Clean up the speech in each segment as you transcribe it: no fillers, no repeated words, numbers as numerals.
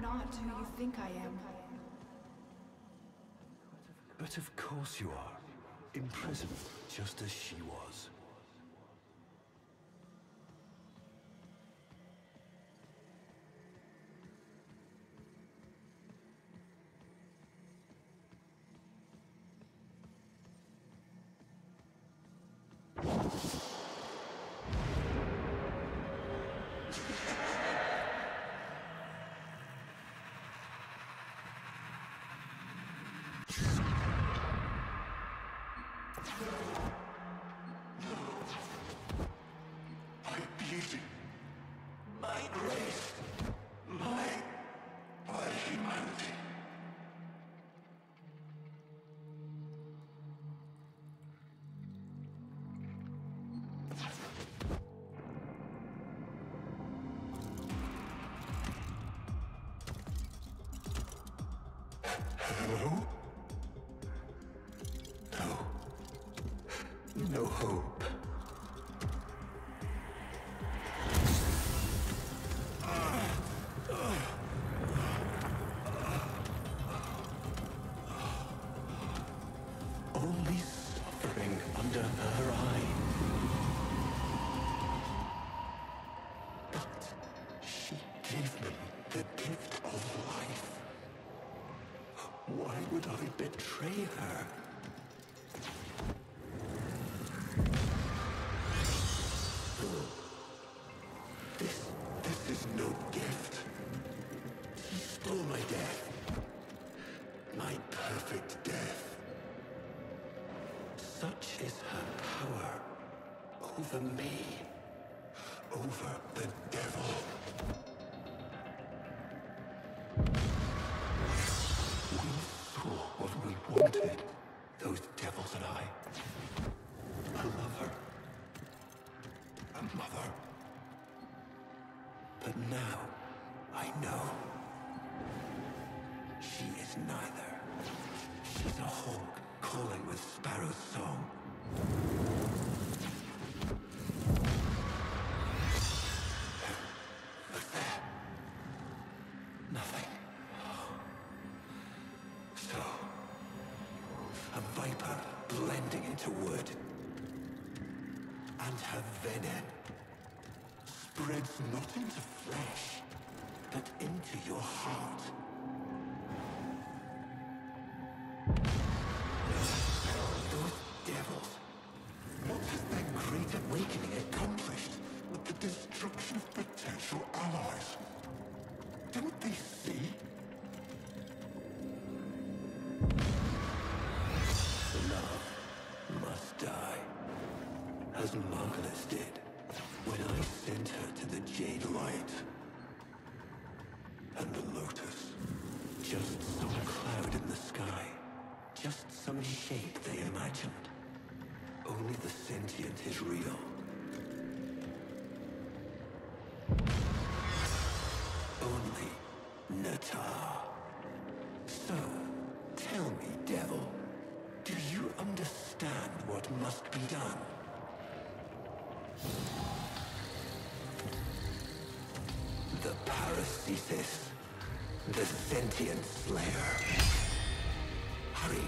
I'm not who you think I am. But of course you are. Imprisoned, just as she was. No hope. Only suffering under her eye. But she gave them the gift of life. Why would I betray her? Over me, over the devil. We saw what we wanted, those devils and I. A lover. A mother. But now, I know. She is neither. She's a hawk calling with sparrow's song. Not into flesh, but into your heart. Those devils, what has their great awakening accomplished with the destruction of potential allies? Don't they see? Love must die, as Margulis did. When I sent her to the Jade light and the Lotus, just some cloud in the sky, just some shape they imagined. Only the sentient is real. Only Natar. So, tell me, devil, do you understand what must be done? The Parasesis, the sentient slayer. Hurry,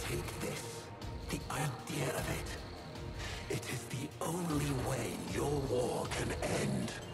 take this, the idea of it. It is the only way your war can end.